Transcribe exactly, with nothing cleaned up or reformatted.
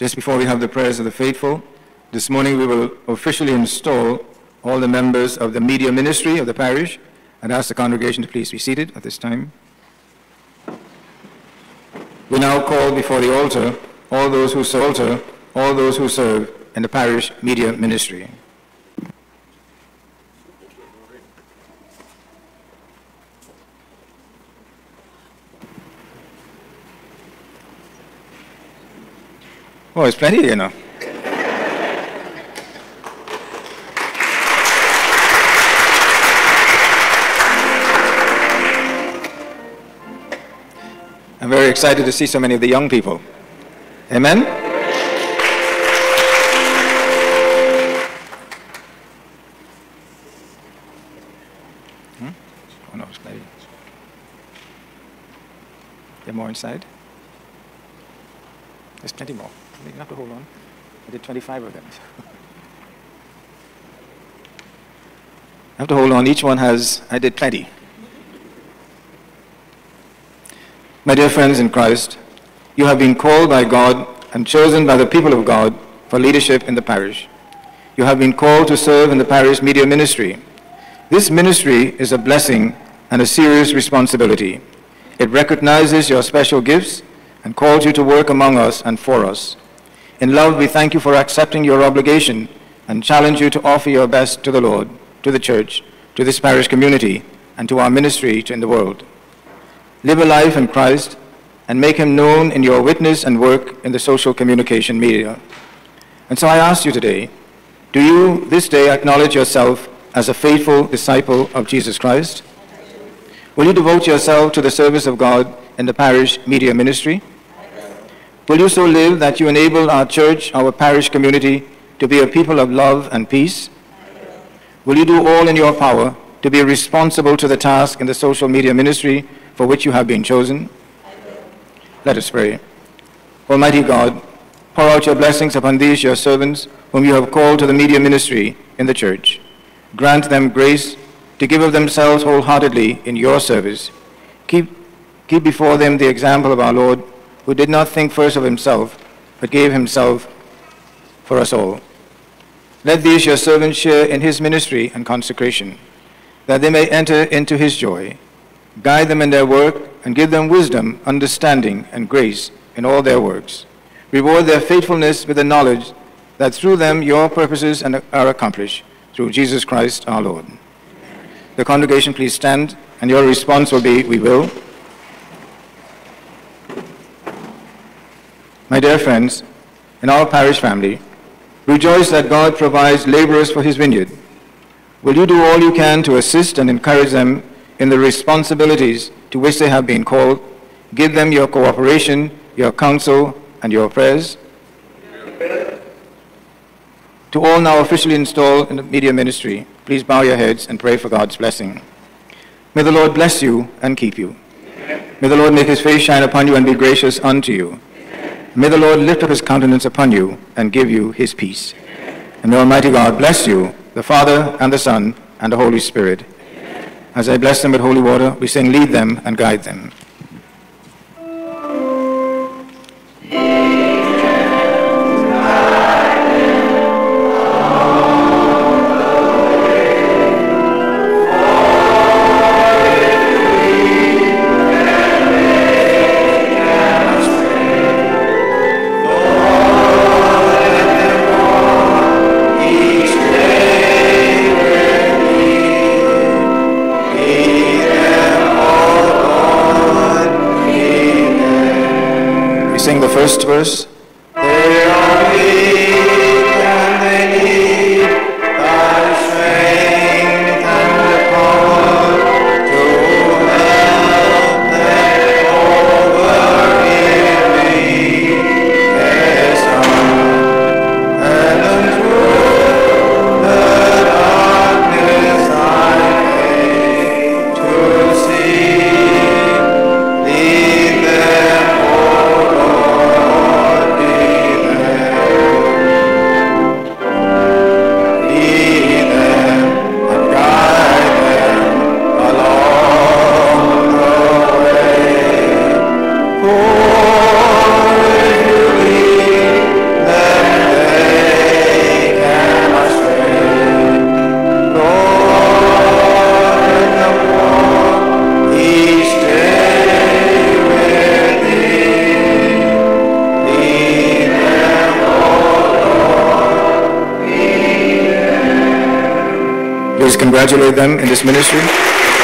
Just before we have the prayers of the faithful, this morning we will officially install all the members of the media ministry of the parish and ask the congregation to please be seated at this time. We now call before the altar all those who serve, altar, all those who serve in the parish media ministry. Oh, it's plenty here now. I'm very excited to see so many of the young people. Amen? Hmm? Oh no, it's plenty. There are more inside? There's plenty more. You have to hold on. I did twenty-five of them. I have to hold on. Each one has, I did plenty. My dear friends in Christ, you have been called by God and chosen by the people of God for leadership in the parish. You have been called to serve in the parish media ministry. This ministry is a blessing and a serious responsibility. It recognizes your special gifts and calls you to work among us and for us. In love, we thank you for accepting your obligation and challenge you to offer your best to the Lord, to the Church, to this parish community, and to our ministry in the world. Live a life in Christ and make him known in your witness and work in the social communication media. And so I ask you today, do you this day acknowledge yourself as a faithful disciple of Jesus Christ? Will you devote yourself to the service of God in the parish media ministry? Will you so live that you enable our church, our parish community, to be a people of love and peace? Will you do all in your power to be responsible to the task in the social media ministry for which you have been chosen? Let us pray. Almighty God, pour out your blessings upon these, your servants, whom you have called to the media ministry in the church. Grant them grace to give of themselves wholeheartedly in your service. Keep, keep before them the example of our Lord, who did not think first of himself, but gave himself for us all. Let these your servants share in his ministry and consecration, that they may enter into his joy. Guide them in their work and give them wisdom, understanding, and grace in all their works. Reward their faithfulness with the knowledge that through them your purposes are accomplished, through Jesus Christ our Lord. The congregation, please stand, and your response will be, "We will." My dear friends, in our parish family, rejoice that God provides laborers for his vineyard. Will you do all you can to assist and encourage them in the responsibilities to which they have been called? Give them your cooperation, your counsel, and your prayers. Amen. To all now officially installed in the media ministry, please bow your heads and pray for God's blessing. May the Lord bless you and keep you. Amen. May the Lord make his face shine upon you and be gracious unto you. May the Lord lift up his countenance upon you and give you his peace. Amen. And the Almighty God bless you, the Father and the Son and the Holy Spirit. Amen. As I bless them with holy water, we sing, "Lead them and guide them." Sing the first verse. They are weak and they need thy strength and the power to help them overcome their sorrow and unto the darkness I came to see. Lead them, O Lord. please congratulate them in this ministry.